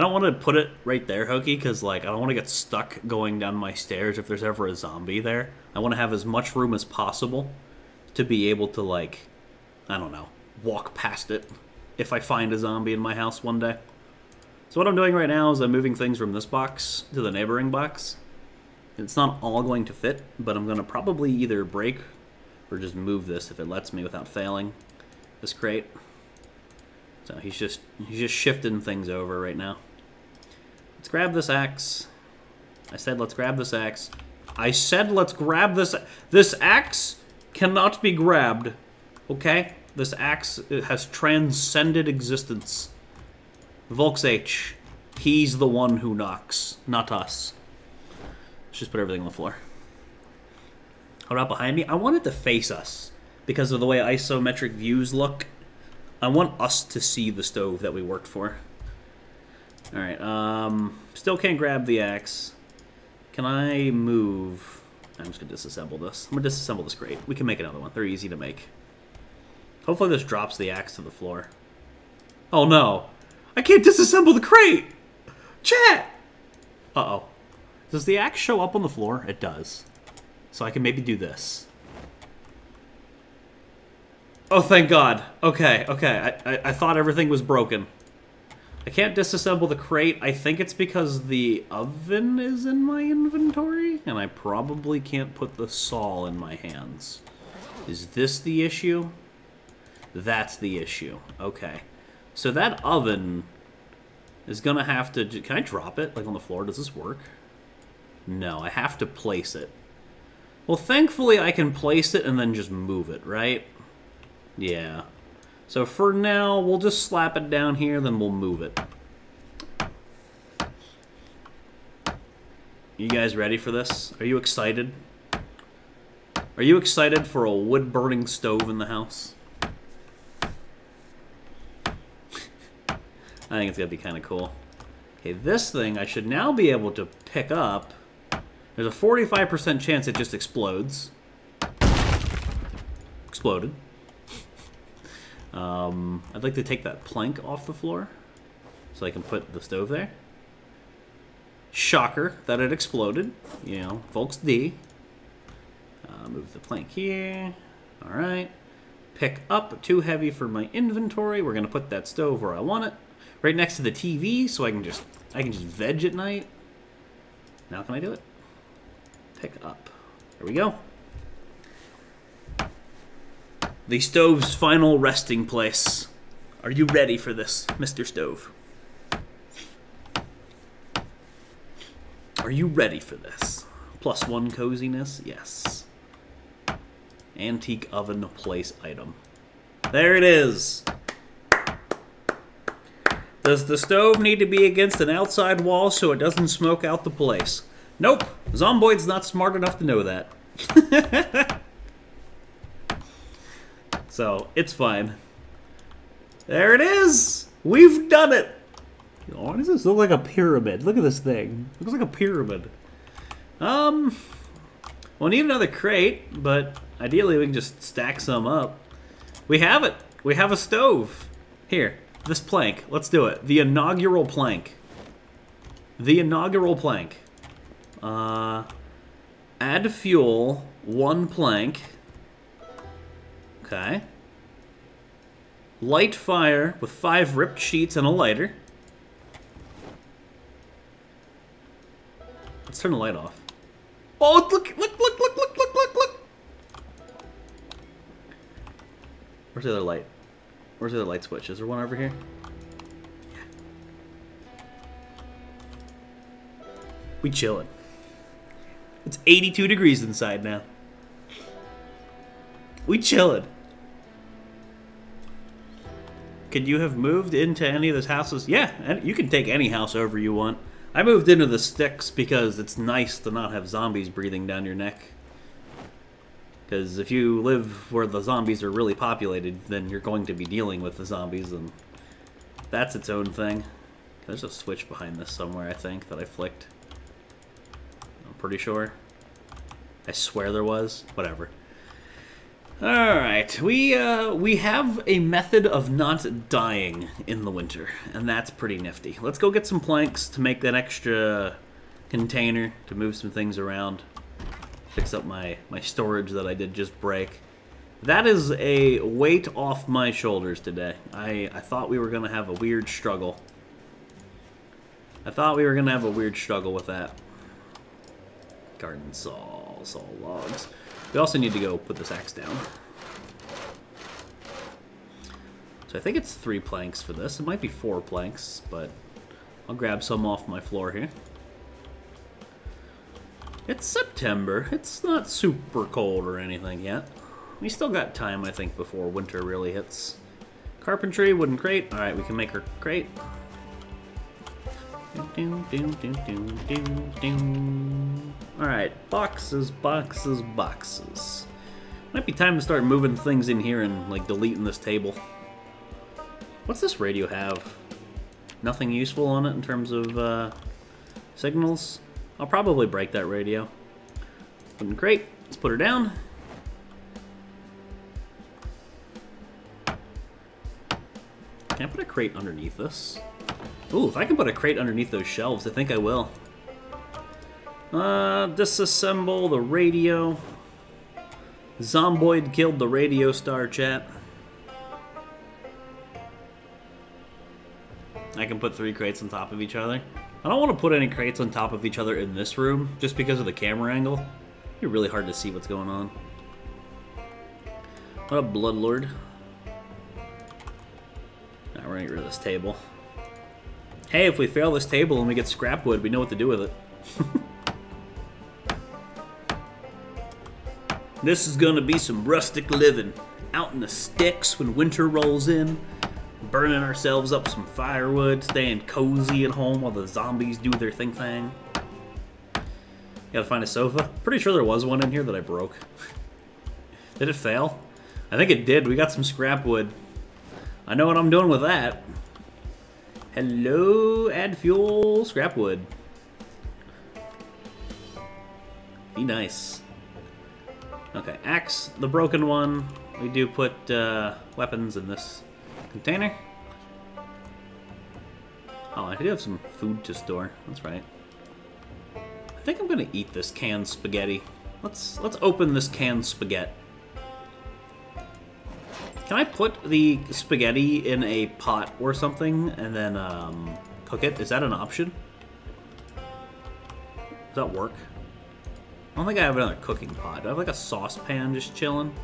I don't want to put it right there, Hokie, because like I don't want to get stuck going down my stairs if there's ever a zombie there. I want to have as much room as possible to be able to, like, I don't know, walk past it if I find a zombie in my house one day. So what I'm doing right now is I'm moving things from this box to the neighboring box. It's not all going to fit, but I'm going to probably either break or just move this if it lets me without failing this crate. So he's just shifting things over right now. Let's grab this axe. I said let's grab this axe. I said let's grab this. This axe cannot be grabbed, okay? This axe has transcended existence. Volks H. He's the one who knocks, not us. Let's just put everything on the floor. Hold out behind me. I want it to face us because of the way isometric views look. I want us to see the stove that we worked for. All right. Still can't grab the axe. Can I move? I'm just gonna disassemble this. I'm gonna disassemble this crate. We can make another one. They're easy to make. Hopefully this drops the axe to the floor. Oh no! I can't disassemble the crate! Chat! Uh-oh. Does the axe show up on the floor? It does. So I can maybe do this. Oh, thank God. Okay, okay. I thought everything was broken. I can't disassemble the crate. I think it's because the oven is in my inventory, and I probably can't put the saw in my hands. Is this the issue? That's the issue. Okay. So that oven is gonna have to... Can I drop it, like, on the floor? Does this work? No, I have to place it. Well, thankfully I can place it and then just move it, right? Yeah. So for now, we'll just slap it down here, then we'll move it. You guys ready for this? Are you excited? Are you excited for a wood-burning stove in the house? I think it's gonna be kind of cool. Okay, this thing I should now be able to pick up. There's a 45% chance it just explodes. Exploded. I'd like to take that plank off the floor so I can put the stove there. Shocker that it exploded. You know, folks D. Move the plank here. All right. Pick up. Too heavy for my inventory. We're gonna put that stove where I want it. Right next to the TV, so I can just veg at night. Now can I do it? Pick up. There we go. The stove's final resting place. Are you ready for this, Mr. Stove? Are you ready for this? Plus one coziness? Yes. Antique oven place item. There it is! Does the stove need to be against an outside wall so it doesn't smoke out the place? Nope. Zomboid's not smart enough to know that. So, it's fine. There it is! We've done it! Why does this look like a pyramid? Look at this thing. It looks like a pyramid. We'll need another crate, but ideally we can just stack some up. We have it! We have a stove! Here. This plank. Let's do it. The inaugural plank. The inaugural plank. Add fuel, one plank. Okay. Light fire with 5 ripped sheets and a lighter. Let's turn the light off. Oh, look, look, look, look, look, look, look, look! Where's the other light? Where's the other light switch? Is there one over here? Yeah. We chillin'. It's 82 degrees inside now. We chillin'. Could you have moved into any of those houses? Yeah, you can take any house over you want. I moved into the sticks because it's nice to not have zombies breathing down your neck. Because if you live where the zombies are really populated, then you're going to be dealing with the zombies, and that's its own thing. There's a switch behind this somewhere, I think, that I flicked. I'm pretty sure. I swear there was. Whatever. Alright, we have a method of not dying in the winter, and that's pretty nifty. Let's go get some planks to make that extra container to move some things around. Fix up my storage that I did just break. That is a weight off my shoulders today. I thought we were going to have a weird struggle. I thought we were going to have a weird struggle with that. Garden saw logs. We also need to go put this axe down. So I think it's 3 planks for this. It might be 4 planks, but I'll grab some off my floor here. It's September. It's not super cold or anything yet. We still got time, I think, before winter really hits. Carpentry, wooden crate. All right, we can make our crate. Alright, boxes. Might be time to start moving things in here and, like, deleting this table. What's this radio have? Nothing useful on it in terms of, signals? I'll probably break that radio. Wooden crate. Let's put her down. Can I put a crate underneath this? Ooh, if I can put a crate underneath those shelves, I think I will. Disassemble the radio. Zomboid killed the radio star chat. I can put 3 crates on top of each other. I don't want to put any crates on top of each other in this room, just because of the camera angle. It'd be really hard to see what's going on. What up, Bloodlord? Now we're gonna get rid of this table. Hey, if we fail this table and we get scrap wood, we know what to do with it. This is gonna be some rustic living. Out in the sticks when winter rolls in. Burning ourselves up some firewood. Staying cozy at home while the zombies do their thing. Gotta find a sofa. Pretty sure there was one in here that I broke. Did it fail? I think it did. We got some scrap wood. I know what I'm doing with that. Hello, add fuel, scrap wood. Be nice. Okay, axe, the broken one. We do put weapons in this container. Oh, I do have some food to store. That's right. I think I'm gonna eat this canned spaghetti. Let's open this canned spaghetti. Can I put the spaghetti in a pot or something and then cook it? Is that an option? Does that work? I don't think I have another cooking pot. Do I have like a saucepan just chilling?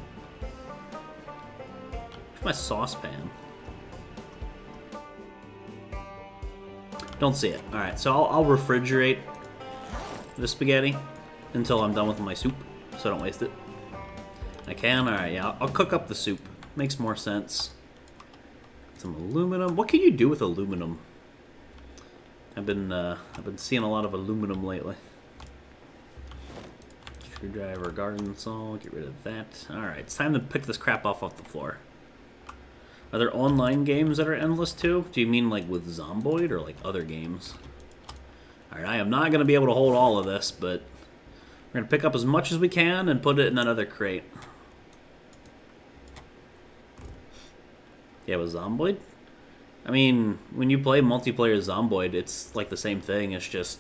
Where's my saucepan? Don't see it. Alright, so I'll refrigerate the spaghetti until I'm done with my soup, so I don't waste it. I can? Alright, yeah, I'll cook up the soup. Makes more sense. Some aluminum. What can you do with aluminum? I've been seeing a lot of aluminum lately. Screwdriver, garden saw. Get rid of that. All right, it's time to pick this crap off the floor. Are there online games that are endless too? Do you mean like with Zomboid or like other games? All right, I am not gonna be able to hold all of this, but we're gonna pick up as much as we can and put it in another crate. Yeah, with Zomboid? I mean, when you play multiplayer Zomboid, it's like the same thing. It's just,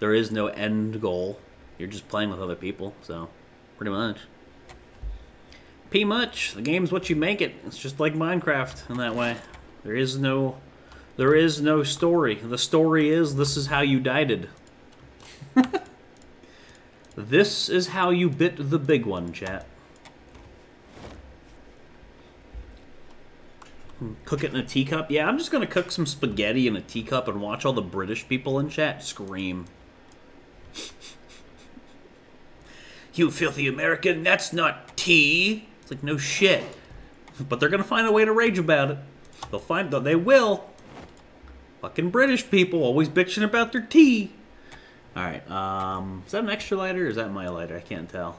there is no end goal. You're just playing with other people, so, pretty much. The game's what you make it. It's just like Minecraft in that way. There is no story. The story is, this is how you died. This is how you bit the big one, chat. Cook it in a teacup? Yeah, I'm just gonna cook some spaghetti in a teacup and watch all the British people in chat scream. You filthy American, that's not tea! It's like, no shit. But they're gonna find a way to rage about it. They will! Fucking British people, always bitching about their tea! Alright, is that an extra lighter or is that my lighter? I can't tell.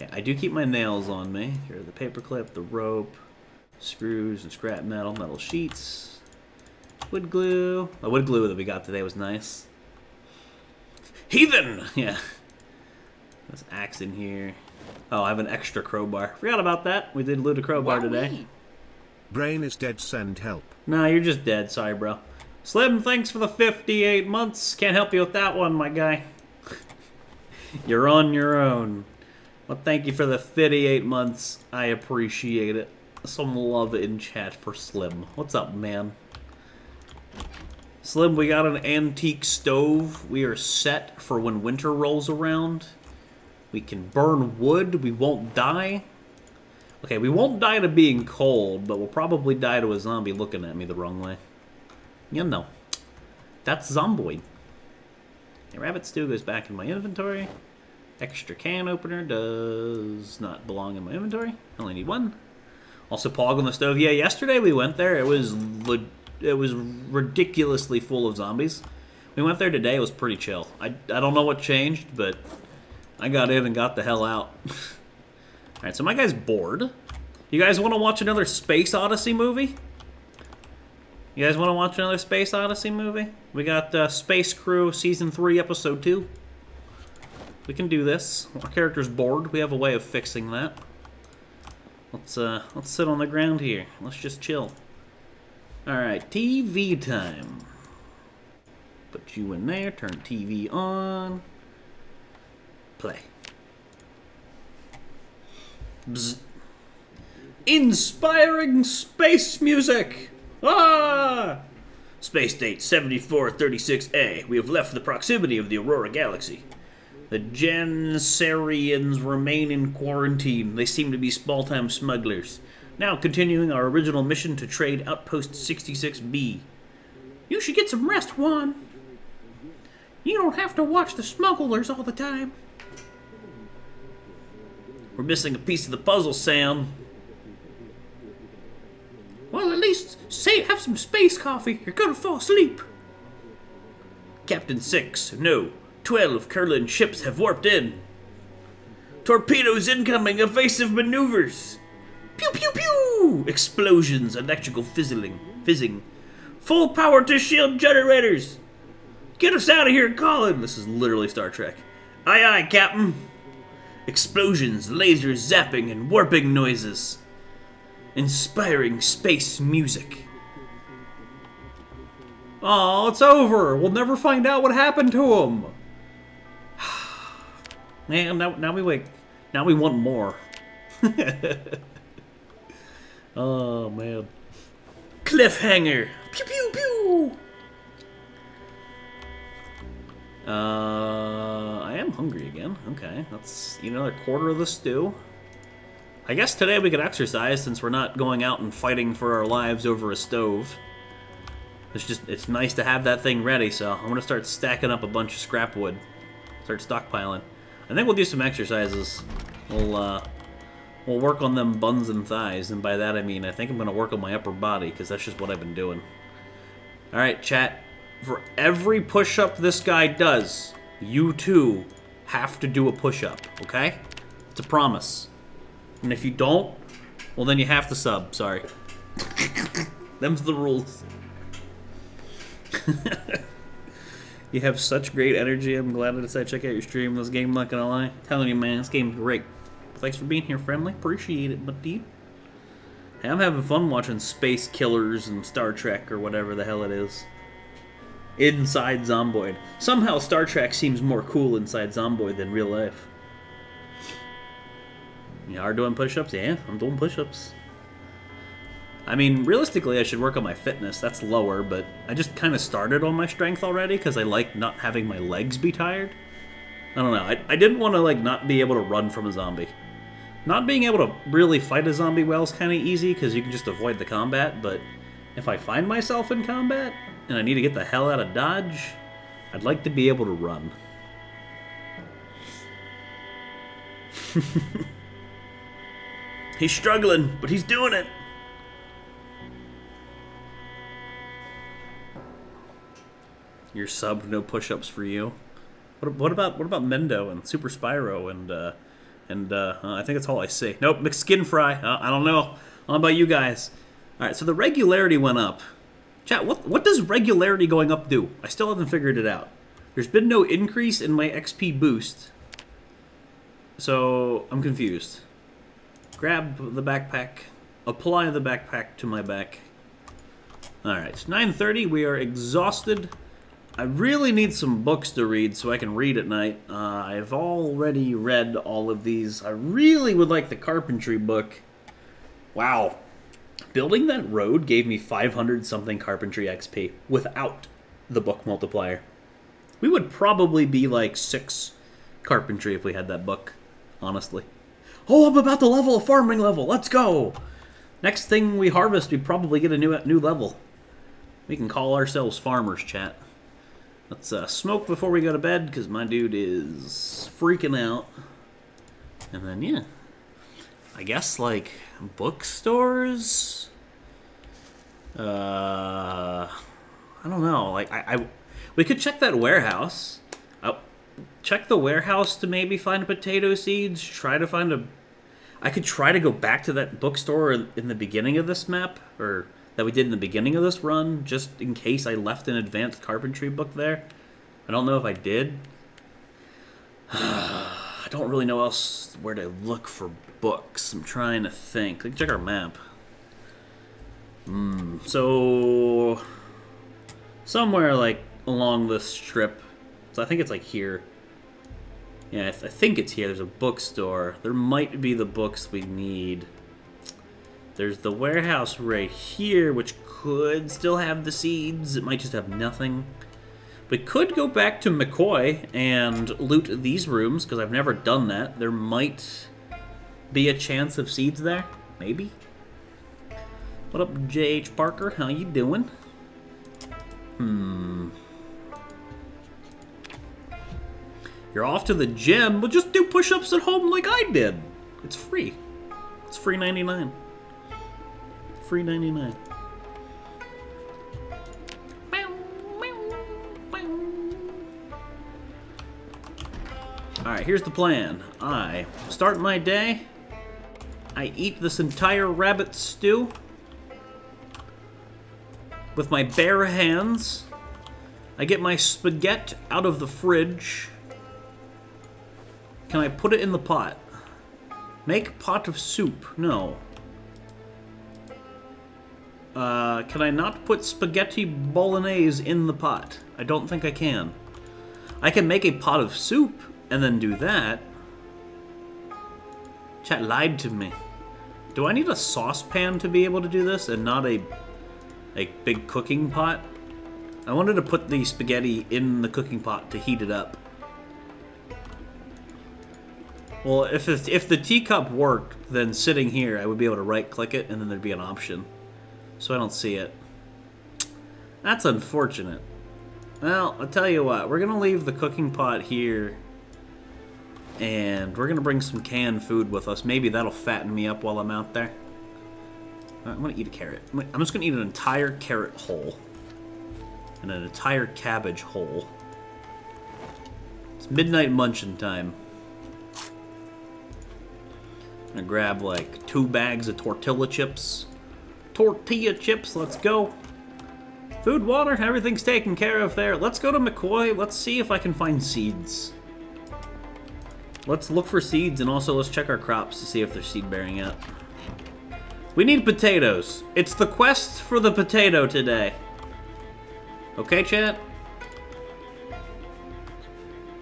Okay, I do keep my nails on me. Here are the paperclip, the rope. Screws and scrap metal, metal sheets, wood glue. The wood glue that we got today was nice. Heathen! Yeah. This axe in here. Oh, I have an extra crowbar. Forgot about that. We did loot a crowbar today. Brain is dead. Send help. Nah, you're just dead. Sorry, bro. Slim, thanks for the 58 months. Can't help you with that one, my guy. You're on your own. Well, thank you for the 58 months. I appreciate it. Some love in chat for Slim. What's up, man? Slim, we got an antique stove. We are set for when winter rolls around. We can burn wood. We won't die. Okay, we won't die to being cold, but we'll probably die to a zombie looking at me the wrong way. You know. That's Zomboid. Hey, rabbit stew goes back in my inventory. Extra can opener does not belong in my inventory. I only need one. Also, Pog on the stove. Yeah, yesterday we went there. It was ridiculously full of zombies. We went there today. It was pretty chill. I don't know what changed, but I got in and got the hell out. All right, so my guy's bored. You guys want to watch another Space Odyssey movie? You guys want to watch another Space Odyssey movie? We got Space Crew Season 3, Episode 2. We can do this. Our character's bored. We have a way of fixing that. Let's sit on the ground here. Let's just chill. All right, TV time. Put you in there. Turn TV on. Play. Bzz. Inspiring space music! Ah! Space date 7436A. We have left the proximity of the Aurora Galaxy. The Gensarians remain in quarantine. They seem to be small-time smugglers. Now continuing our original mission to trade Outpost 66B. You should get some rest, Juan. You don't have to watch the smugglers all the time. We're missing a piece of the puzzle, Sam. Well, at least have some space coffee. You're gonna fall asleep. Captain 6, no. 12 Kurlan ships have warped in. Torpedoes incoming, evasive maneuvers. Pew, pew, pew! Explosions, electrical fizzing. Full power to shield generators. Get us out of here, Colin. This is literally Star Trek. Aye, aye, Captain. Explosions, lasers zapping, and warping noises. Inspiring space music. Aw, it's over. We'll never find out what happened to him. Man, now we wait. Now we want more. Oh, man. Cliffhanger. Pew, pew, pew. I am hungry again. Okay, let's eat another quarter of the stew. I guess today we could exercise since we're not going out and fighting for our lives over a stove. It's nice to have that thing ready, so I'm gonna start stacking up a bunch of scrap wood. Start stockpiling. I think we'll do some exercises. We'll work on them buns and thighs, and by that I mean I think I'm gonna work on my upper body, because that's just what I've been doing. Alright, chat. For every push-up this guy does, you too have to do a push-up, okay? It's a promise. And if you don't, well then you have to sub, sorry. Them's the rules. You have such great energy, I'm glad I decided to check out your stream. This game, not gonna lie. I'm telling you, man, this game's great. Thanks for being here, friendly. Appreciate it, buddy. Hey, I'm having fun watching Space Killers and Star Trek or whatever the hell it is. Inside Zomboid. Somehow Star Trek seems more cool inside Zomboid than real life. You are doing push-ups? Yeah, I'm doing push-ups. I mean, realistically, I should work on my fitness. That's lower, but I just kind of started on my strength already because I like not having my legs be tired. I don't know. I didn't want to, like, not be able to run from a zombie. Not being able to really fight a zombie well is kind of easy because you can just avoid the combat, but if I find myself in combat and I need to get the hell out of dodge, I'd like to be able to run. He's struggling, but he's doing it. Your sub, no push-ups for you. What about Mendo and Super Spyro and I think that's all I see. Nope, McSkin Fry. I don't know. I don't know about you guys. All right, so the regularity went up. Chat, what does regularity going up do? I still haven't figured it out. There's been no increase in my XP boost. So I'm confused. Grab the backpack. Apply the backpack to my back. Alright, it's 9:30. We are exhausted. I really need some books to read so I can read at night. I've already read all of these. I really would like the carpentry book. Wow. Building that road gave me 500-something carpentry XP without the book multiplier. We would probably be like 6 carpentry if we had that book, honestly. Oh, I'm about to level a farming level. Let's go. Next thing we harvest, we probably get a new level. We can call ourselves farmers, chat. Let's smoke before we go to bed, because my dude is freaking out. And then, yeah. I guess, like, bookstores? I don't know. Like, we could check that warehouse. I'll check the warehouse to maybe find potato seeds. Try to find a... I could try to go back to that bookstore in the beginning of this map, or that we did in the beginning of this run, just in case I left an advanced carpentry book there. I don't know if I did. I don't really know else where to look for books. I'm trying to think. Let's check our map. So somewhere like along this strip. So I think it's like here. Yeah, I think it's here. There's a bookstore. There might be the books we need. There's the warehouse right here, which could still have the seeds. It might just have nothing. We could go back to McCoy and loot these rooms, because I've never done that. There might be a chance of seeds there. Maybe. What up, J.H. Parker? How you doing? You're off to the gym. Well, just do push-ups at home like I did. It's free. It's free 99. Free 99. Alright, here's the plan. I start my day. I eat this entire rabbit stew with my bare hands. I get my spaghetti out of the fridge. Can I put it in the pot? Make pot of soup. No. Can I not put spaghetti bolognese in the pot? I don't think I can. I can make a pot of soup and then do that. Chat lied to me. Do I need a saucepan to be able to do this and not a big cooking pot? I wanted to put the spaghetti in the cooking pot to heat it up. Well, if the teacup worked, then sitting here, I would be able to right-click it, and then there'd be an option. So I don't see it. That's unfortunate. Well, I'll tell you what. We're going to leave the cooking pot here, and we're going to bring some canned food with us. Maybe that'll fatten me up while I'm out there. Right, I'm going to eat a carrot. I'm just going to eat an entire carrot whole. And an entire cabbage whole. It's midnight munchin' time. I'm gonna grab like 2 bags of tortilla chips. Tortilla chips, let's go. Food, water, everything's taken care of there. Let's go to McCoy. Let's see if I can find seeds. Let's look for seeds, and also let's check our crops to see if they're seed bearing out. We need potatoes. It's the quest for the potato today. Okay, chat?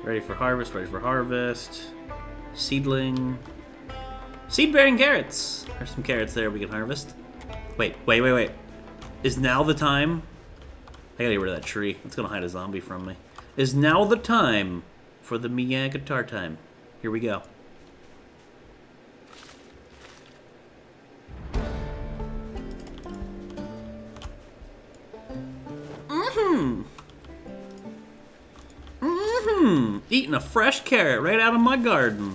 Ready for harvest, ready for harvest. Seedling. Seed-bearing carrots! There's some carrots there we can harvest. Wait. Is now the time? I gotta get rid of that tree. It's gonna hide a zombie from me. Is now the time for the Mia guitar time. Here we go. Eating a fresh carrot right out of my garden.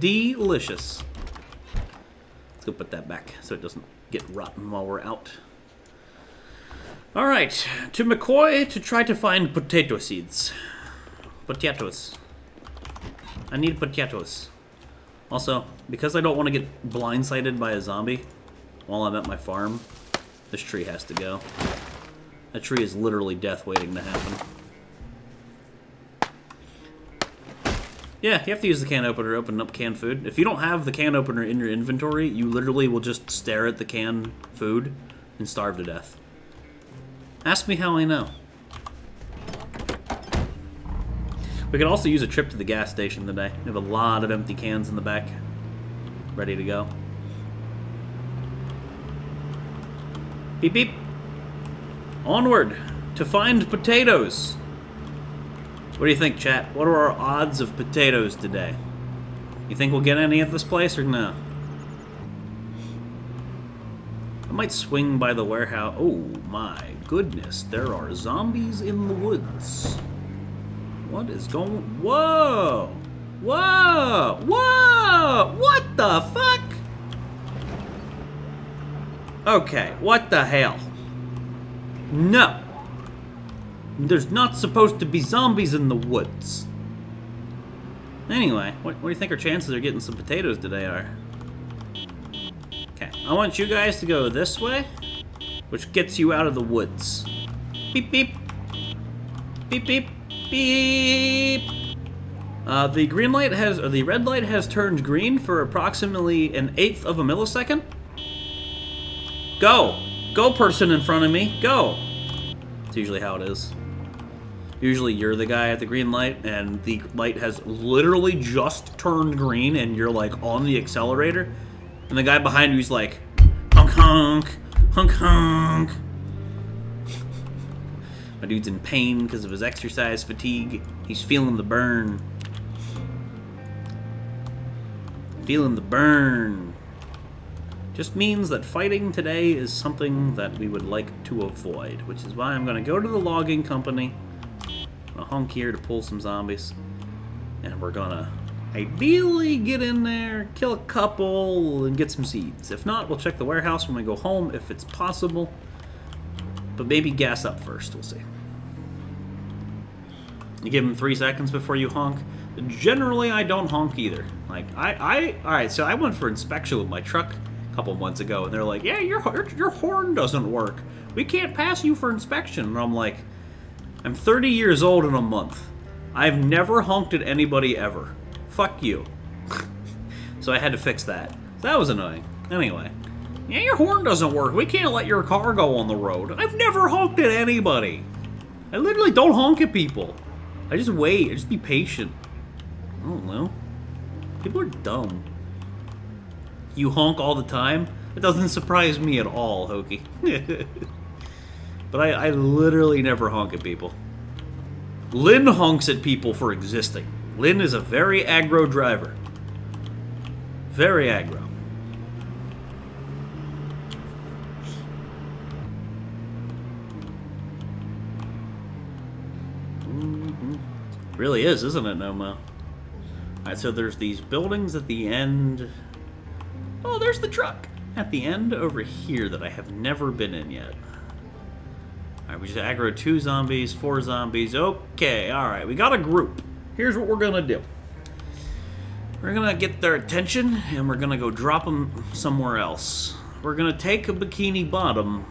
Delicious. Let's go put that back so it doesn't get rotten while we're out. Alright, to McCoy to try to find potato seeds. Potatoes. I need potatoes. Also, because I don't want to get blindsided by a zombie while I'm at my farm, this tree has to go. That tree is literally death waiting to happen. Yeah, you have to use the can opener to open up canned food. If you don't have the can opener in your inventory, you literally will just stare at the canned food and starve to death. Ask me how I know. We could also use a trip to the gas station today. We have a lot of empty cans in the back, ready to go. Beep beep. Onward to find potatoes. What do you think, chat? What are our odds of potatoes today? You think we'll get any at this place or no? I might swing by the warehouse. Oh my goodness, there are zombies in the woods. What is going? Whoa! Whoa! Whoa! What the fuck? Okay, what the hell? No! There's not supposed to be zombies in the woods. Anyway, what do you think our chances of getting some potatoes today are? Okay, I want you guys to go this way, which gets you out of the woods. Beep beep. Beep beep. Beep! The green light has, or the red light has turned green for approximately 1/8 of a millisecond. Go! Go, person in front of me, go! It's usually how it is. Usually you're the guy at the green light, and the light has literally just turned green, and you're like on the accelerator, and the guy behind you's like, honk honk, honk honk. My dude's in pain because of his exercise fatigue. He's feeling the burn. Feeling the burn. Just means that fighting today is something that we would like to avoid, which is why I'm going to go to the logging company. I'm going to honk here to pull some zombies. And we're going to ideally get in there, kill a couple, and get some seeds. If not, we'll check the warehouse when we go home if it's possible. But maybe gas up first, we'll see. You give them 3 seconds before you honk. Generally, I don't honk either. Like, alright, so I went for inspection with my truck a couple months ago, and they're like, yeah, your horn doesn't work. We can't pass you for inspection. And I'm like, I'm 30 years old in a month. I've never honked at anybody ever. Fuck you. So I had to fix that. So that was annoying. Anyway. Yeah, your horn doesn't work. We can't let your car go on the road. I've never honked at anybody. I literally don't honk at people. I just wait. I just be patient. I don't know. People are dumb. You honk all the time? It doesn't surprise me at all, Hokey. But I literally never honk at people. Lynn honks at people for existing. Lynn is a very aggro driver. Very aggro. Really is, isn't it, Nomo? Alright, so there's these buildings at the end. Oh, there's the truck! At the end over here that I have never been in yet. Alright, we just aggro 2 zombies, 4 zombies. Okay, alright, we got a group. Here's what we're gonna do. We're gonna get their attention, and we're gonna go drop them somewhere else. We're gonna take a Bikini Bottom,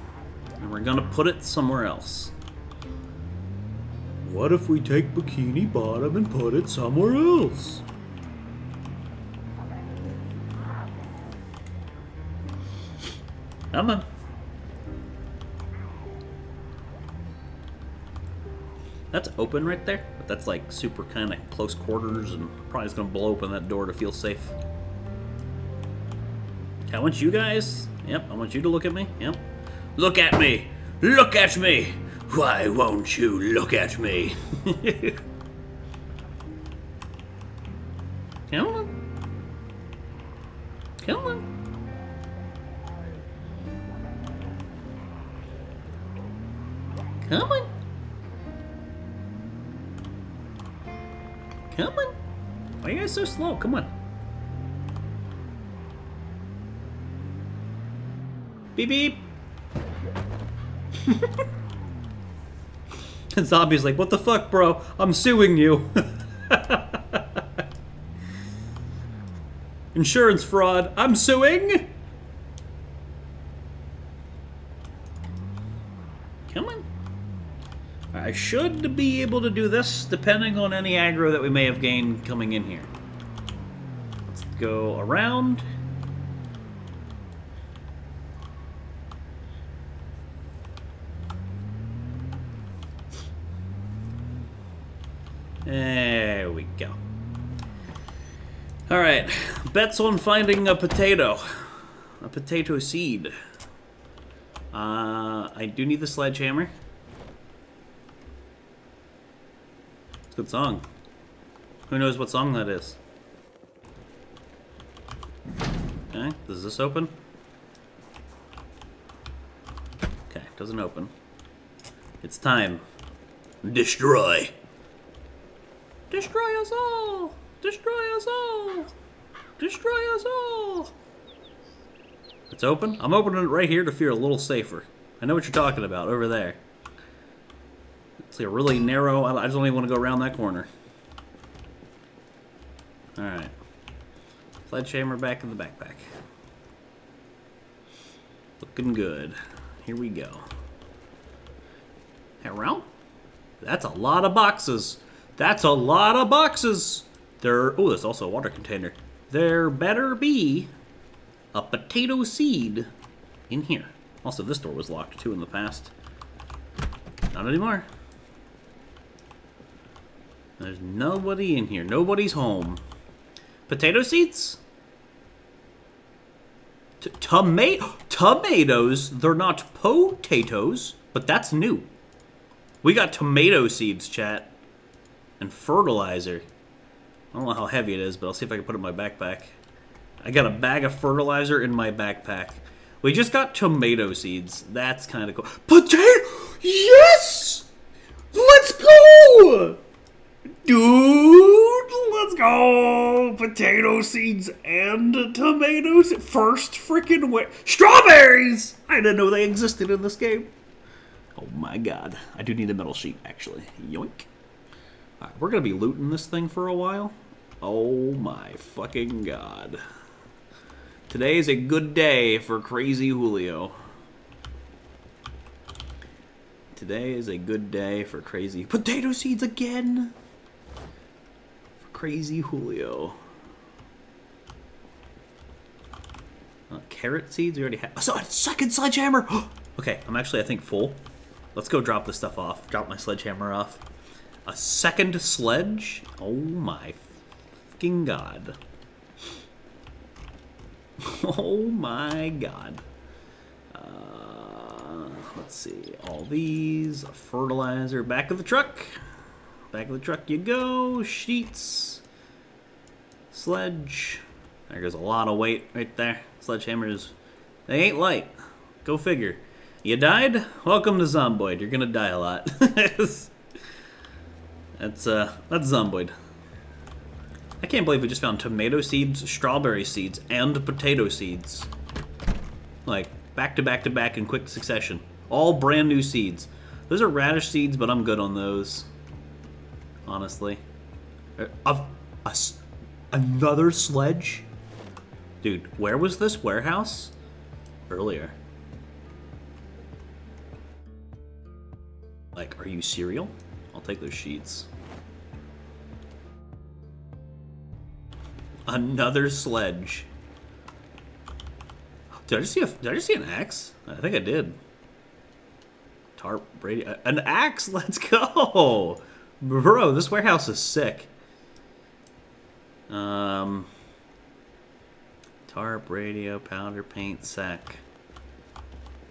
and we're gonna put it somewhere else. What if we take Bikini Bottom and put it somewhere else? Come on. That's open right there, but that's like super kind of close quarters and probably is going to blow open that door to feel safe. I want you guys, yep, I want you to look at me, yep. Look at me! Look at me! Why won't you look at me? Come on. Come on. Come on. Come on. Why are you guys so slow? Come on. Beep beep. And Zombie's like, what the fuck, bro? I'm suing you. Insurance fraud. I'm suing. Come on. All right, I should be able to do this depending on any aggro that we may have gained coming in here. Let's go around. There we go. Alright, bets on finding a potato. A potato seed. I do need the sledgehammer. It's a good song. Who knows what song that is? Okay, does this open? Okay, doesn't open. It's time. Destroy. Destroy us all! Destroy us all! Destroy us all! It's open? I'm opening it right here to feel a little safer. I know what you're talking about, over there. It's like a really narrow... I just don't even want to go around that corner. Alright. Sledgehammer back in the backpack. Looking good. Here we go. Around? That's a lot of boxes! That's a lot of boxes! There, oh, there's also a water container. There better be a potato seed in here. Also, this door was locked, too, in the past. Not anymore. There's nobody in here. Nobody's home. Potato seeds? Tomatoes? They're not potatoes, but that's new. We got tomato seeds, chat. And fertilizer. I don't know how heavy it is, but I'll see if I can put it in my backpack. I got a bag of fertilizer in my backpack. We just got tomato seeds. That's kind of cool. Potato! Yes! Let's go! Dude, let's go! Potato seeds and tomatoes. First freaking way. Strawberries! I didn't know they existed in this game. Oh my god. I do need a metal sheet, actually. Yoink. Alright, we're gonna be looting this thing for a while. Oh my fucking god. Today is a good day for Crazy Julio. Today is a good day for Crazy... Potato seeds again! For Crazy Julio. Carrot seeds? We already have... Oh, second sledgehammer! Okay, I'm actually, I think, full. Let's go drop this stuff off. Drop my sledgehammer off. A second sledge? Oh my fucking god. Oh my god. Let's see. All these. A fertilizer. Back of the truck. Back of the truck you go. Sheets. Sledge. There goes a lot of weight right there. Sledgehammers. They ain't light. Go figure. You died? Welcome to Zomboid. You're gonna die a lot. That's Zomboid. I can't believe we just found tomato seeds, strawberry seeds, and potato seeds. Like, back to back to back in quick succession. All brand new seeds. Those are radish seeds, but I'm good on those. Honestly. Another sledge? Dude, where was this warehouse? Earlier. Like, are you cereal? I'll take those sheets. Another sledge. Did I just see an axe? I think I did. Tarp, Brady, an axe. Let's go, bro. This warehouse is sick. Tarp, radio, powder, paint, sack,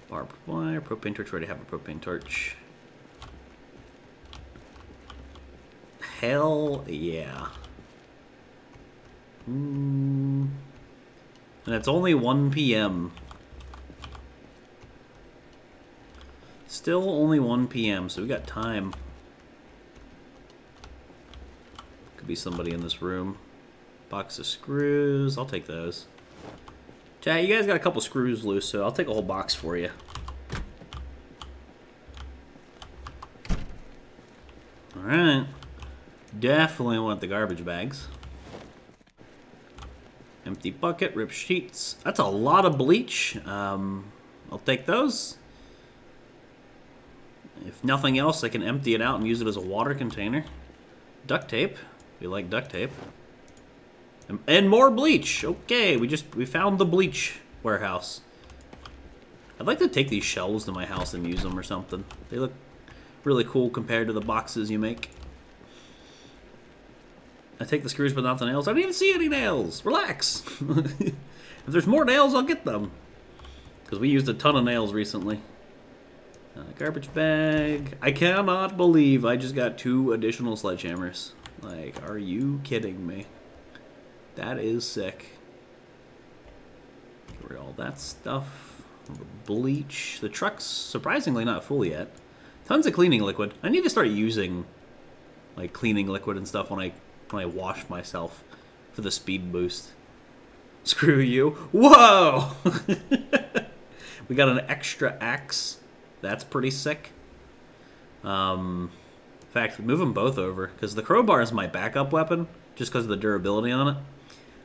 barbed wire, propane torch. Already have a propane torch. Hell yeah. And it's only 1 p.m. Still only 1 p.m., so we got time. Could be somebody in this room. Box of screws. I'll take those. Chat, you guys got a couple screws loose, so I'll take a whole box for you. Alright. Definitely want the garbage bags. Empty bucket, ripped sheets. That's a lot of bleach. I'll take those. If nothing else, they can empty it out and use it as a water container. Duct tape. We like duct tape. And more bleach! Okay, we found the bleach warehouse. I'd like to take these shelves to my house and use them or something. They look really cool compared to the boxes you make. I take the screws but not the nails. I don't even see any nails! Relax! If there's more nails, I'll get them. Because we used a ton of nails recently. Garbage bag. I cannot believe I just got 2 additional sledgehammers. Like, are you kidding me? That is sick. Get rid of all that stuff. The bleach. The truck's surprisingly not full yet. Tons of cleaning liquid. I need to start using, like, cleaning liquid and stuff when I wash myself for the speed boost. Screw you. Whoa! We got an extra axe. That's pretty sick. In fact, move them both over, because the crowbar is my backup weapon, just because of the durability on it.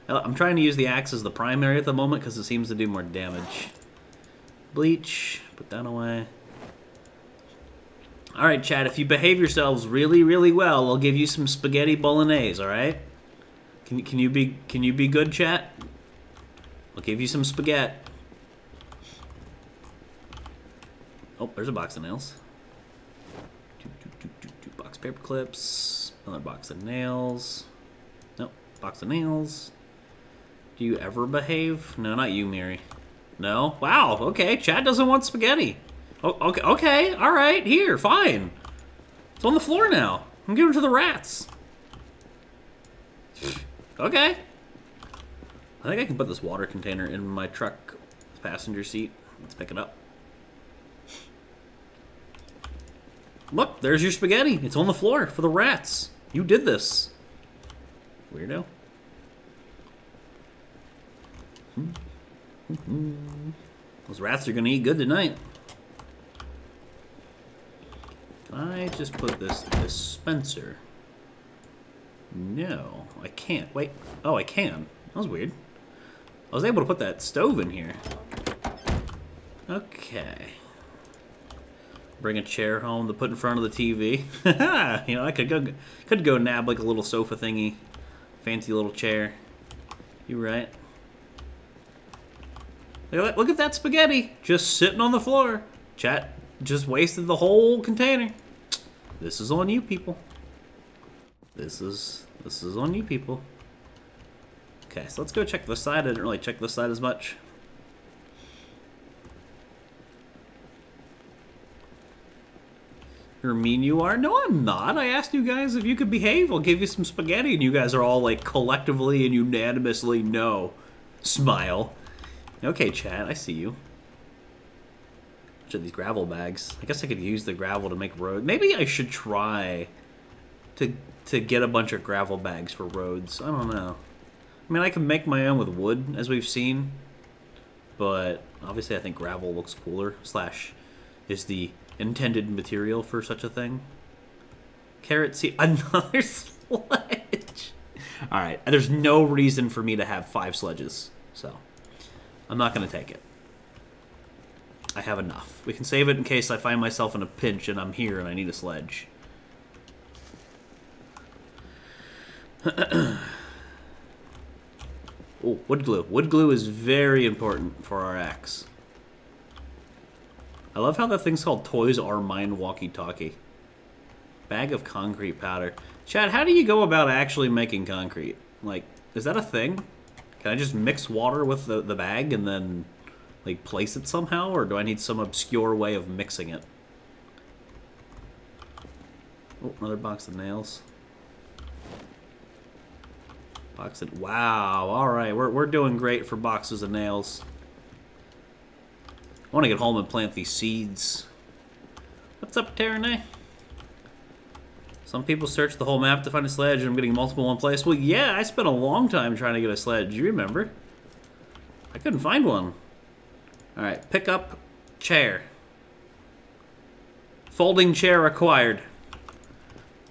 I'm trying to use the axe as the primary at the moment, because it seems to do more damage. Bleach, put that away. Alright, chat, if you behave yourselves really, really well, I'll give you some spaghetti bolognese, alright? Can you be good, chat? I'll give you some spaghetti. Oh, there's a box of nails. Two box of paper clips. Another box of nails. Nope, box of nails. Do you ever behave? No, not you, Miri. No? Wow, okay, Chad doesn't want spaghetti. Oh, okay, okay, all right, here, fine. It's on the floor now. I'm giving it to the rats. Okay. I think I can put this water container in my truck passenger seat. Let's pick it up. Look, there's your spaghetti. It's on the floor for the rats. You did this. Weirdo. Those rats are gonna eat good tonight. Can I just put this dispenser? No, I can't. Wait. Oh, I can. That was weird. I was able to put that stove in here. Okay. Bring a chair home to put in front of the TV. You know, I could go nab like a little sofa thingy, fancy little chair. You right? Look at that spaghetti just sitting on the floor. Chat just wasted the whole container. This is on you people. This is on you people. Okay, so let's go check this side. I didn't really check this side as much. You're mean you are? No, I'm not. I asked you guys if you could behave. I'll give you some spaghetti, and you guys are all, like, collectively and unanimously no. Smile. Okay, chat, I see you. Which are these gravel bags? I guess I could use the gravel to make roads. Maybe I should try to get a bunch of gravel bags for roads. I don't know. I mean, I can make my own with wood, as we've seen. But, obviously, I think gravel looks cooler. Slash is the intended material for such a thing. Carrot seed. Another sledge. Alright, there's no reason for me to have 5 sledges, so I'm not going to take it. I have enough. We can save it in case I find myself in a pinch and I'm here and I need a sledge. Oh, wood glue. Wood glue is very important for our axe. I love how that thing's called Toys Are Mine Walkie-Talkie. Bag of concrete powder. Chad, how do you go about actually making concrete? Like, is that a thing? Can I just mix water with the bag and then, like, place it somehow? Or do I need some obscure way of mixing it? Oh, another box of nails. Box of... Wow, alright, we're doing great for boxes of nails. I want to get home and plant these seeds. What's up, Terranay? Some people search the whole map to find a sledge, and I'm getting multiple in one place. Well, yeah, I spent a long time trying to get a sledge. You remember? I couldn't find one. Alright, pick up chair. Folding chair acquired.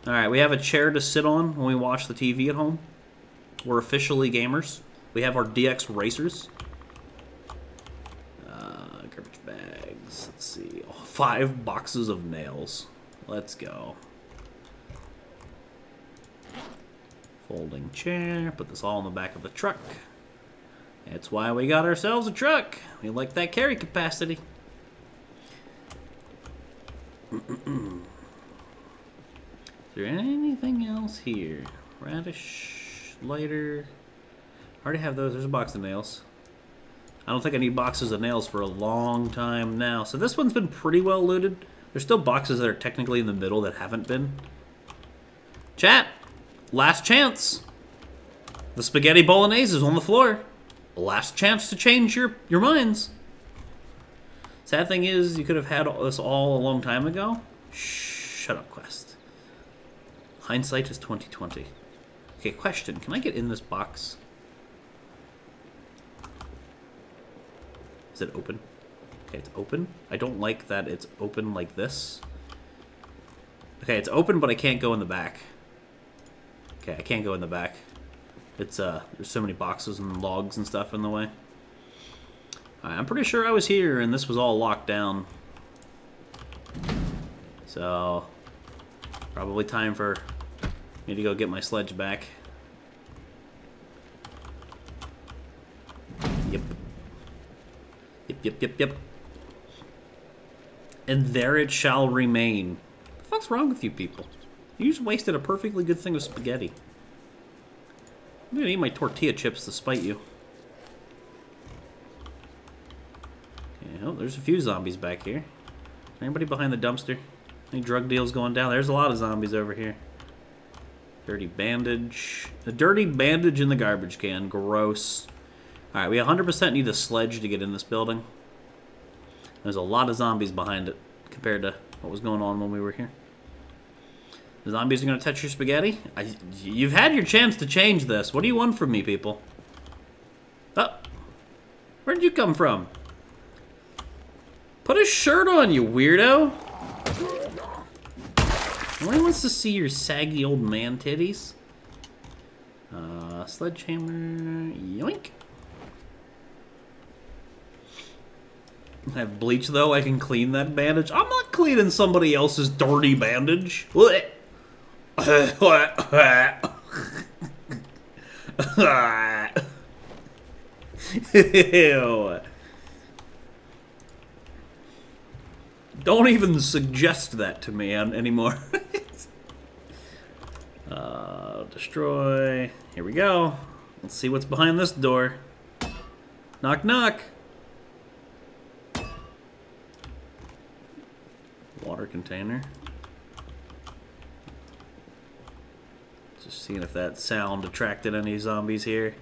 Alright, we have a chair to sit on when we watch the TV at home. We're officially gamers. We have our DX racers. Bags. Let's see. Oh, 5 boxes of nails. Let's go. Folding chair. Put this all in the back of the truck. That's why we got ourselves a truck. We like that carry capacity. Is there anything else here? Radish, lighter. I already have those. There's a box of nails. I don't think I need boxes of nails for a long time now. So this one's been pretty well looted. There's still boxes that are technically in the middle that haven't been. Chat, last chance. The spaghetti bolognese is on the floor. Last chance to change your minds. Sad thing is, you could have had this all a long time ago. Shut up, Quest. Hindsight is 20/20. Okay, question. Can I get in this box? Is it open? Okay, it's open. I don't like that it's open like this. Okay, it's open, but I can't go in the back. Okay, I can't go in the back. It's, there's so many boxes and logs and stuff in the way. I'm pretty sure I was here and this was all locked down. So, probably time for me to go get my sledge back. Yep. Yep. And there it shall remain. What the fuck's wrong with you people? You just wasted a perfectly good thing with spaghetti. I'm gonna eat my tortilla chips to spite you. Okay, oh, there's a few zombies back here. Anybody behind the dumpster? Any drug deals going down? There's a lot of zombies over here. Dirty bandage. A dirty bandage in the garbage can. Gross. Alright, we 100% need a sledge to get in this building. There's a lot of zombies behind it compared to what was going on when we were here. The zombies are going to touch your spaghetti? You've had your chance to change this. What do you want from me, people? Oh. Where'd you come from? Put a shirt on, you weirdo. Nobody wants to see your saggy old man titties. Sledgehammer. Yoink. I have bleach, though. I can clean that bandage. I'm not cleaning somebody else's dirty bandage. What? Don't even suggest that to me anymore. Destroy. Here we go. Let's see what's behind this door. Knock, knock. Water container. Just seeing if that sound attracted any zombies here.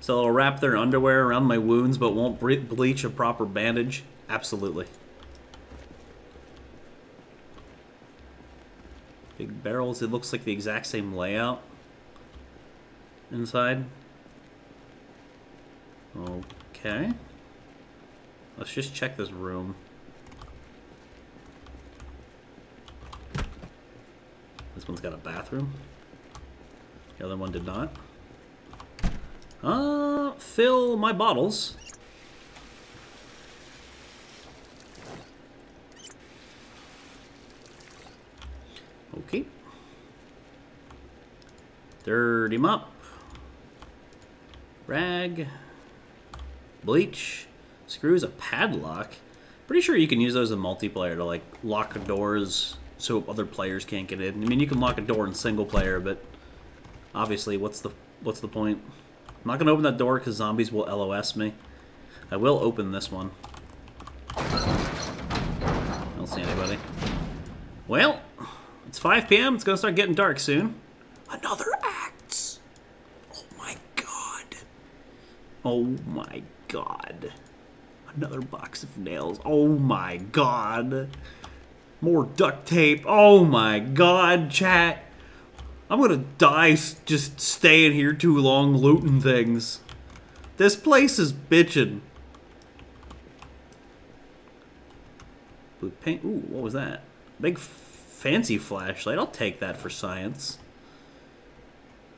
So they'll wrap their underwear around my wounds but won't bleach a proper bandage? Absolutely. Big barrels, it looks like the exact same layout inside. Okay. Let's just check this room. This one's got a bathroom. The other one did not. Fill my bottles. Okay. Dirty mop. Rag. Bleach. Screws a padlock. Pretty sure you can use those in multiplayer to, like, lock doors so other players can't get in. I mean, you can lock a door in single player, but obviously, what's the point? I'm not gonna open that door because zombies will LOS me. I will open this one. I don't see anybody. Well, it's 5 p.m. It's gonna start getting dark soon. Another axe. Oh my god. Oh my god. Another box of nails. Oh my god. More duct tape. Oh my god, chat. I'm gonna die just staying here too long looting things. This place is bitchin'. Blue paint. Ooh, what was that? Big fancy flashlight. I'll take that for science.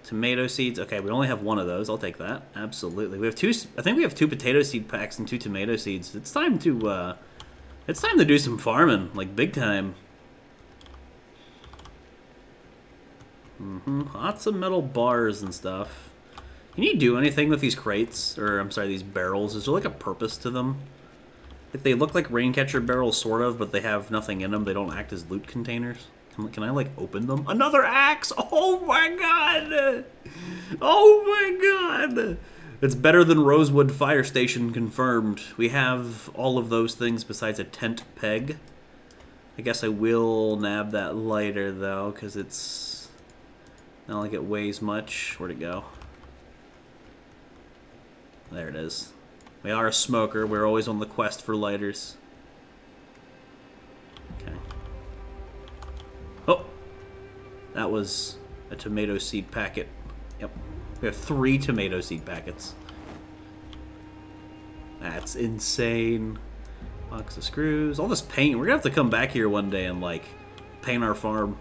Tomato seeds. Okay, we only have one of those. I'll take that. Absolutely. We have two. I think we have 2 potato seed packs and 2 tomato seeds. It's time to It's time to do some farming, like big time. Mm-hmm. Lots of metal bars and stuff. Can you do anything with these crates? Or, I'm sorry, these barrels? Is there like a purpose to them? Like, they look like rain catcher barrels, sort of, but they have nothing in them. They don't act as loot containers. Can I, like, open them? Another axe! Oh my god! Oh my god! It's better than Rosewood Fire Station, confirmed. We have all of those things besides a tent peg. I guess I will nab that lighter, though, because it's not like it weighs much. Where'd it go? There it is. We are a smoker. We're always on the quest for lighters. Okay. Oh! That was a tomato seed packet. Yep. We have 3 tomato seed packets. That's insane. Box of screws. All this paint. We're gonna have to come back here one day and, like, paint our farm.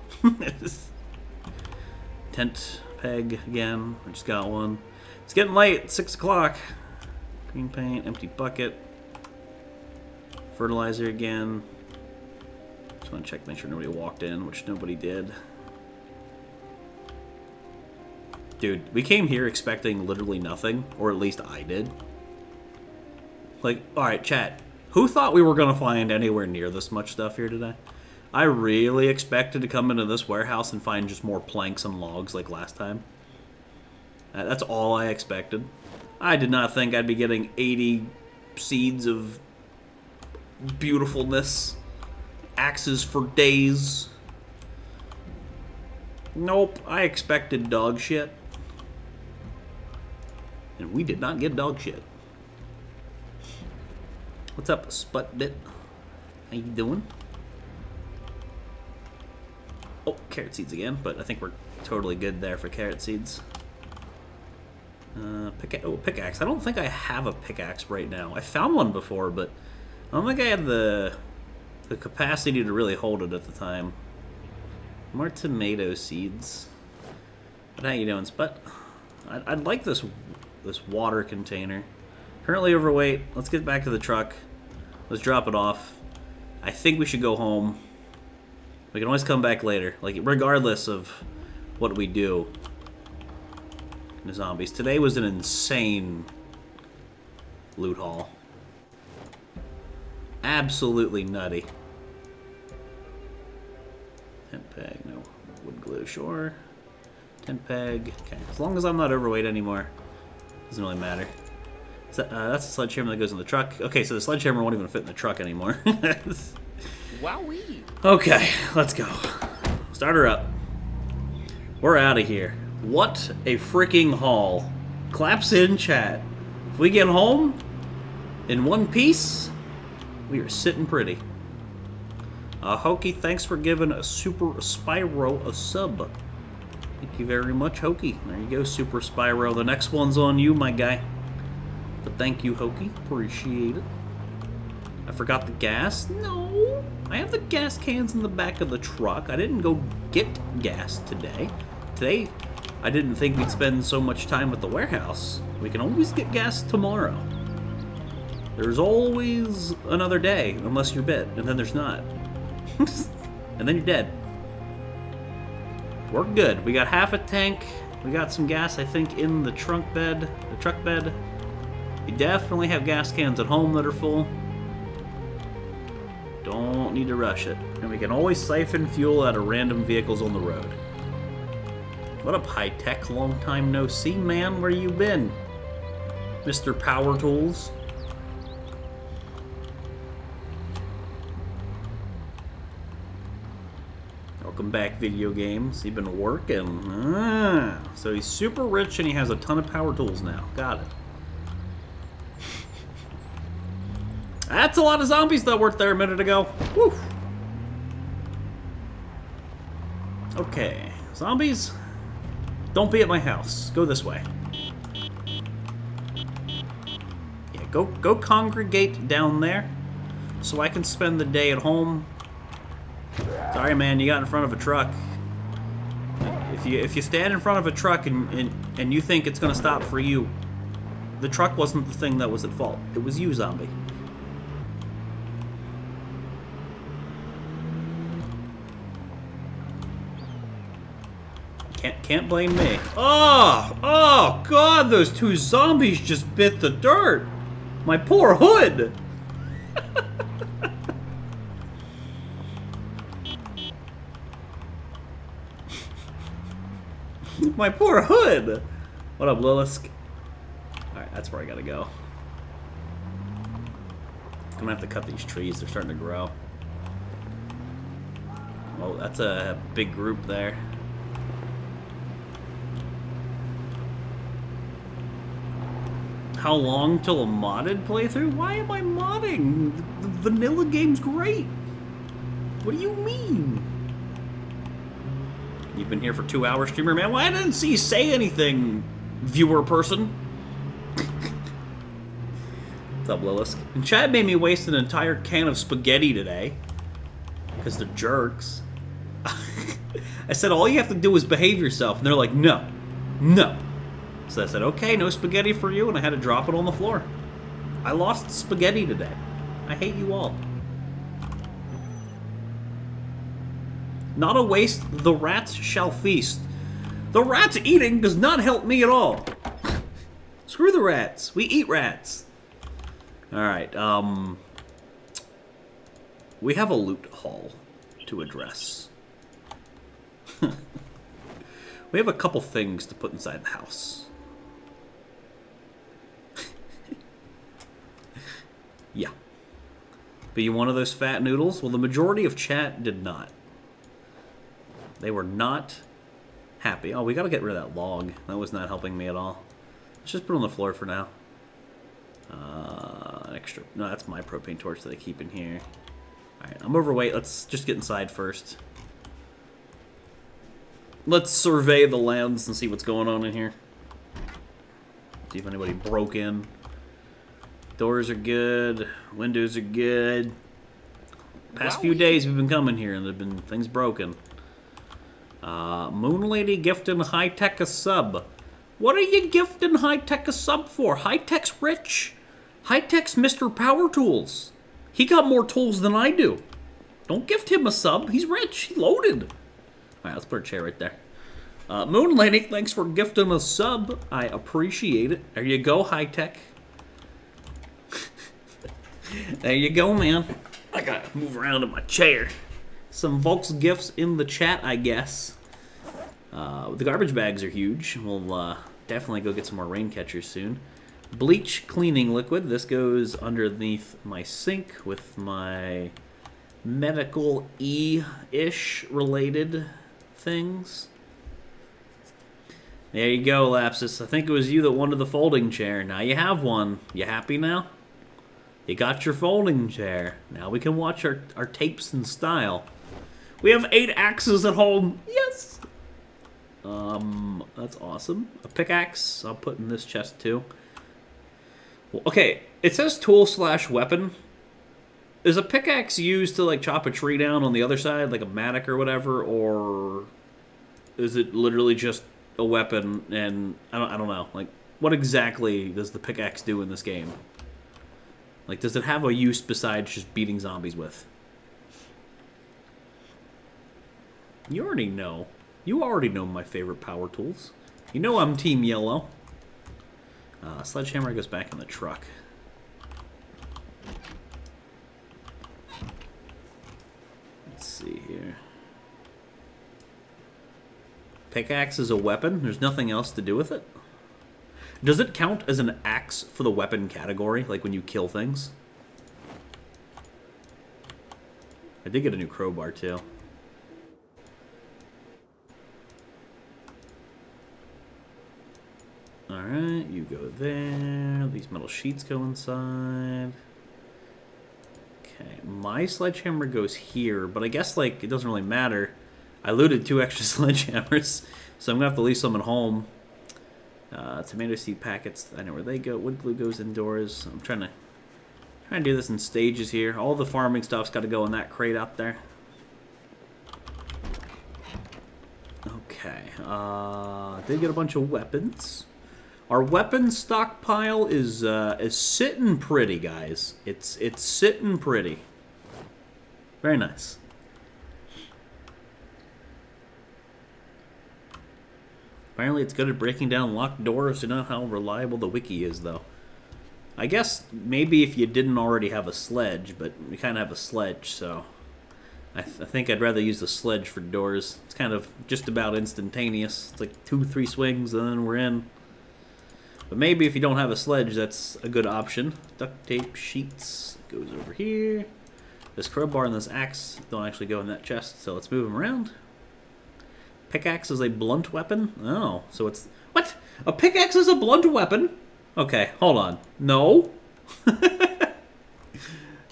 Tent peg again. I just got one. It's getting late. 6 o'clock. Green paint, empty bucket. Fertilizer again. Just want to check, make sure nobody walked in, which nobody did. Dude, we came here expecting literally nothing, or at least I did. Like, alright, chat. Who thought we were going to find anywhere near this much stuff here today? I really expected to come into this warehouse and find just more planks and logs like last time. That's all I expected. I did not think I'd be getting 80 seeds of beautifulness. Axes for days. Nope, I expected dog shit. And we did not get dog shit. What's up, Sputbit? How you doing? Oh, carrot seeds again, but I think we're totally good there for carrot seeds. Pickaxe. I don't think I have a pickaxe right now. I found one before, but I don't think I had the capacity to really hold it at the time. More tomato seeds. But how you doing, Sput? I'd like this water container. Currently overweight. Let's get back to the truck. Let's drop it off. I think we should go home. We can always come back later. Like, regardless of what we do. The zombies. Today was an insane loot haul. Absolutely nutty. Tent peg, no wood glue, sure. Tent peg, okay. As long as I'm not overweight anymore, doesn't really matter. That's the sledgehammer that goes in the truck. Okay, so the sledgehammer won't even fit in the truck anymore. Wowee. Okay, let's go. Start her up. We're out of here. What a freaking haul. Claps in chat. If we get home in one piece, we are sitting pretty. Hokey, thanks for giving a Super Spyro a sub. Thank you very much, Hokey. There you go, Super Spyro. The next one's on you, my guy. But thank you, Hokey. Appreciate it. I forgot the gas. No. I have the gas cans in the back of the truck. I didn't go get gas today. Today... I didn't think we'd spend so much time at the warehouse. We can always get gas tomorrow. There's always another day, unless you're bit, and then there's not. And then you're dead. We're good. We got half a tank. We got some gas, I think, in the trunk bed. The truck bed. We definitely have gas cans at home that are full. Don't need to rush it. And we can always siphon fuel out of random vehicles on the road. What up, High Tech? Long time no see, man. Where you been? Mr. Power Tools. Welcome back, video games. He's been working. Ah, so he's super rich and he has a ton of power tools now. Got it. That's a lot of zombies that weren't there a minute ago. Woo! Okay. Zombies... Don't be at my house. Go this way. Yeah, go congregate down there so I can spend the day at home. Sorry, man, you got in front of a truck. If you stand in front of a truck and you think it's gonna stop for you, the truck wasn't the thing that was at fault. It was you, zombie. Can't blame me. Oh God! Those two zombies just bit the dirt. My poor hood. My poor hood. What up, Lilisk? All right, that's where I gotta go. I'm gonna have to cut these trees. They're starting to grow. Oh, that's a big group there. How long till a modded playthrough? Why am I modding? The vanilla game's great. What do you mean? You've been here for 2 hours, streamer man. Well, I didn't see you say anything, viewer person. What's up, Lilisk? And Chad made me waste an entire can of spaghetti today. Because they're jerks. I said, all you have to do is behave yourself. And they're like, no. No. So I said, okay, no spaghetti for you. And I had to drop it on the floor. I lost spaghetti today. I hate you all. Not a waste, the rats shall feast. The rats eating does not help me at all. Screw the rats. We eat rats. Alright, we have a loot haul to address. We have a couple things to put inside the house. Yeah. But you one of those fat noodles? Well, the majority of chat did not. They were not happy. Oh, we gotta get rid of that log. That was not helping me at all. Let's just put it on the floor for now. An extra... No, that's my propane torch that I keep in here. Alright, I'm overweight. Let's just get inside first. Let's survey the lands and see what's going on in here. See if anybody broke in. Doors are good. Windows are good. Past few days we've been coming here and there have been things broken. Moon Lady gifting high-tech a sub. What are you gifting high-tech a sub for? High-tech's rich. High-tech's Mr. Power Tools. He got more tools than I do. Don't gift him a sub. He's rich. He loaded. All right, let's put a chair right there. Moon Lady, thanks for gifting a sub. I appreciate it. There you go, high-tech. There you go, man. I gotta move around in my chair. Some Volk's gifts in the chat, I guess. The garbage bags are huge. We'll definitely go get some more rain catchers soon. Bleach cleaning liquid. This goes underneath my sink with my medical E-ish related things. There you go, Lapsus. I think it was you that wanted the folding chair. Now you have one. You happy now? You got your folding chair. Now we can watch our tapes in style. We have 8 axes at home. Yes! That's awesome. A pickaxe I'll put in this chest too. Okay, it says tool/weapon. Is a pickaxe used to like chop a tree down on the other side, like a mattock or whatever, or is it literally just a weapon? And I don't know. Like, what exactly does the pickaxe do in this game? Like, does it have a use besides just beating zombies with? You already know. You already know my favorite power tools. You know I'm Team Yellow. Sledgehammer goes back in the truck. Let's see here. Pickaxe is a weapon. There's nothing else to do with it. Does it count as an axe for the weapon category? Like when you kill things? I did get a new crowbar too. Alright, you go there. These metal sheets go inside. Okay, my sledgehammer goes here, but I guess, like, it doesn't really matter. I looted 2 extra sledgehammers, so I'm gonna have to leave some at home. Tomato seed packets, I know where they go. Wood glue goes indoors. I'm trying to do this in stages here. All the farming stuff's gotta go in that crate out there. Okay, did get a bunch of weapons. Our weapon stockpile is sitting pretty, guys. It's sitting pretty. Very nice. Apparently it's good at breaking down locked doors. Do you know how reliable the wiki is, though? I guess maybe if you didn't already have a sledge, but we kind of have a sledge, so... I think I'd rather use the sledge for doors. It's kind of just about instantaneous. It's like 2-3 swings and then we're in. But maybe if you don't have a sledge, that's a good option. Duct tape, sheets, goes over here. This crowbar and this axe don't actually go in that chest, so let's move them around. Pickaxe is a blunt weapon? Oh, so it's... What? A pickaxe is a blunt weapon? Okay, hold on. No.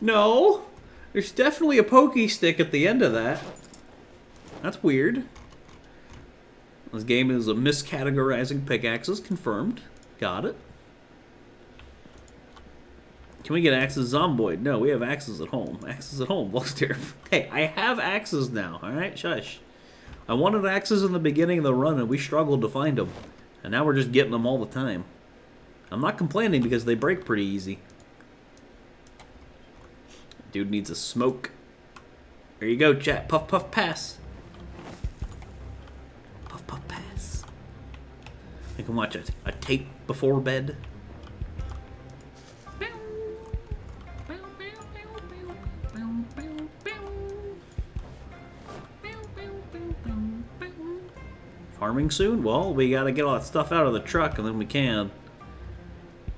No. There's definitely a pokey stick at the end of that. That's weird. This game is a miscategorizing pickaxes, confirmed. Got it. Can we get Axes Zomboid? No, we have Axes at home. Axes at home, Buster. Hey, I have Axes now, alright? Shush. I wanted Axes in the beginning of the run, and we struggled to find them. And now we're just getting them all the time. I'm not complaining because they break pretty easy. Dude needs a smoke. There you go, chat. Puff, puff, pass. Puff, puff, pass. I can watch a tape before bed. Farming soon? Well, we gotta get all that stuff out of the truck and then we can.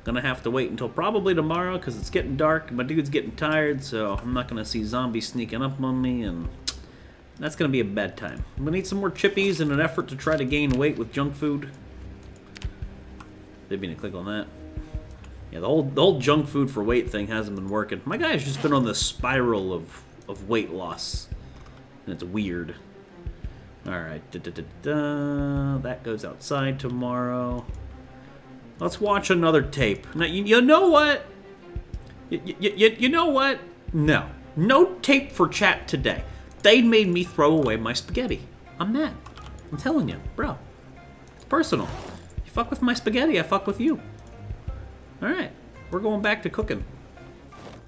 Gonna have to wait until probably tomorrow because it's getting dark and my dude's getting tired, so I'm not gonna see zombies sneaking up on me, and that's gonna be a bad time. I'm gonna eat some more chippies in an effort to try to gain weight with junk food. Didn't mean to click on that. Yeah, the whole junk food for weight thing hasn't been working. My guy's just been on this spiral of weight loss, and it's weird. Alright, that goes outside tomorrow. Let's watch another tape. Now, you know what? You know what? No. No tape for chat today. They made me throw away my spaghetti. I'm mad. I'm telling you, bro. It's personal. You fuck with my spaghetti, I fuck with you. Alright. We're going back to cooking.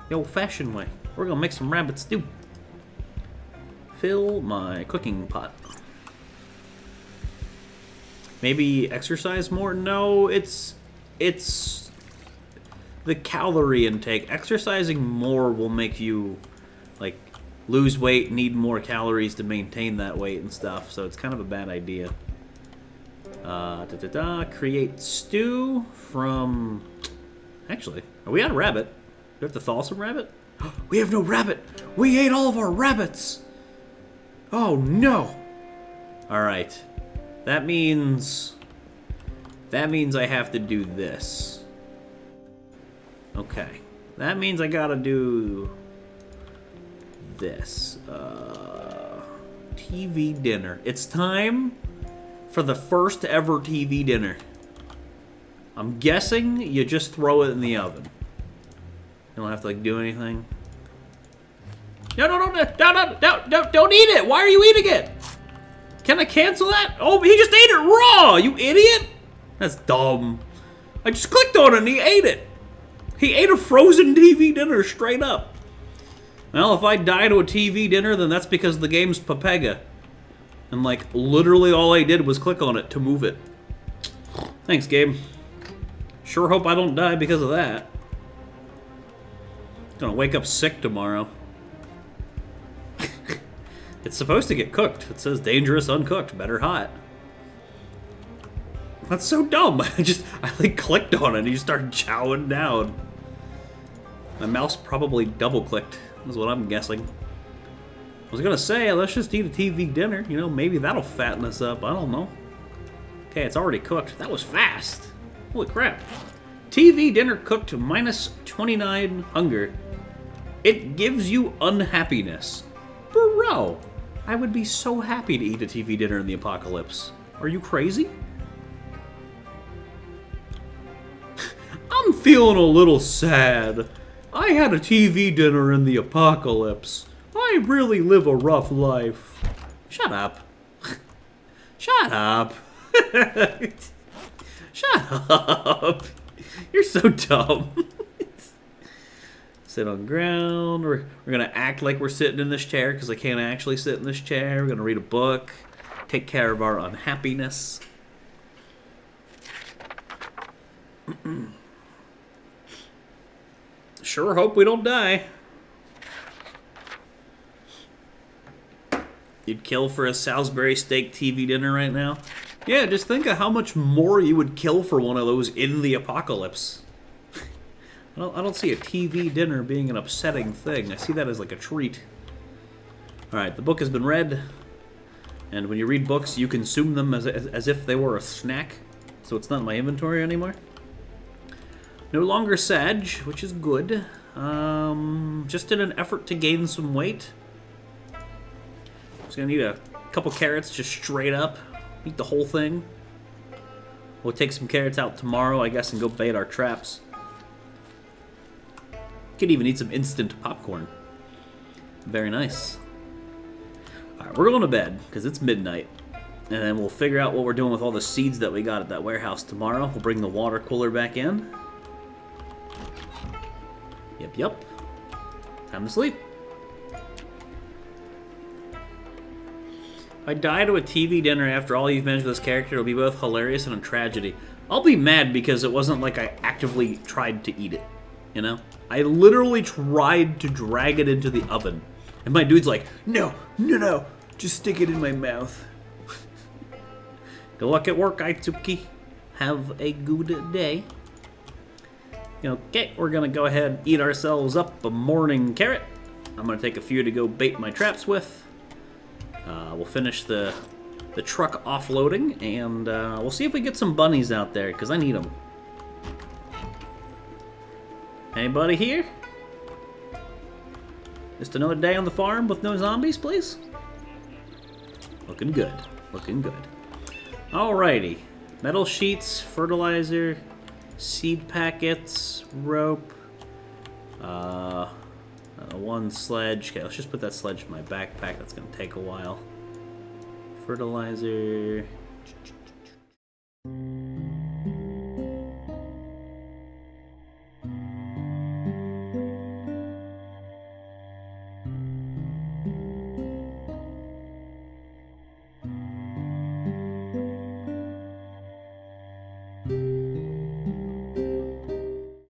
The old-fashioned way. We're gonna make some rabbit stew. Fill my cooking pot. Maybe exercise more? No, it's the calorie intake. Exercising more will make you, like, lose weight, need more calories to maintain that weight and stuff, so it's kind of a bad idea. Create stew from... Actually, are we out of rabbit? Do we have to thaw some rabbit? We have no rabbit! We ate all of our rabbits! Oh, no! Alright. That means I have to do this. Okay. That means I gotta do this. TV dinner. It's time for the first ever TV dinner. I'm guessing you just throw it in the oven. You don't have to, like, do anything. No, don't eat it! Why are you eating it? Can I cancel that? Oh, he just ate it raw, you idiot! That's dumb. I just clicked on it and he ate it. He ate a frozen TV dinner straight up. Well, if I die to a TV dinner, then that's because the game's Papega. And, like, literally all I did was click on it to move it. Thanks, game. Sure hope I don't die because of that. Gonna wake up sick tomorrow. It's supposed to get cooked. It says dangerous uncooked, better hot. That's so dumb. I like clicked on it and you start chowing down. My mouse probably double clicked, is what I'm guessing. I was gonna say, let's just eat a TV dinner. You know, maybe that'll fatten us up. I don't know. Okay, it's already cooked. That was fast. Holy crap. TV dinner cooked to -29 hunger. It gives you unhappiness. Bro! I would be so happy to eat a TV dinner in the apocalypse. Are you crazy? I'm feeling a little sad. I had a TV dinner in the apocalypse. I really live a rough life. Shut up. Shut up. Shut up. You're so dumb. Sit on ground. We're gonna act like we're sitting in this chair because I can't actually sit in this chair. We're gonna read a book, take care of our unhappiness. Sure hope we don't die. You'd kill for a Salisbury steak TV dinner right now? Yeah, just think of how much more you would kill for one of those in the apocalypse. I don't see a TV dinner being an upsetting thing. I see that as like a treat. Alright, the book has been read. And when you read books, you consume them as if they were a snack. So it's not in my inventory anymore. No longer sag, which is good. Just in an effort to gain some weight. Just gonna need a couple carrots just straight up. Eat the whole thing. We'll take some carrots out tomorrow, I guess, and go bait our traps. Could even eat some instant popcorn. Very nice. Alright, we're going to bed, because it's midnight. And then we'll figure out what we're doing with all the seeds that we got at that warehouse tomorrow. We'll bring the water cooler back in. Yep, yep. Time to sleep. If I die to a TV dinner after all you've managed with this character, it'll be both hilarious and a tragedy. I'll be mad because it wasn't like I actively tried to eat it, you know? I literally tried to drag it into the oven. And my dude's like, no, no, no, just stick it in my mouth. Good luck at work, Itsuki. Have a good day. Okay, we're gonna go ahead and eat ourselves up a morning carrot. I'm gonna take a few to go bait my traps with. We'll finish the truck offloading, and we'll see if we get some bunnies out there, because I need them. Anybody here? Just another day on the farm with no zombies, please? Looking good. Looking good. Alrighty. Metal sheets, fertilizer, seed packets, rope, one sledge. Okay, let's just put that sledge in my backpack. That's going to take a while. Fertilizer.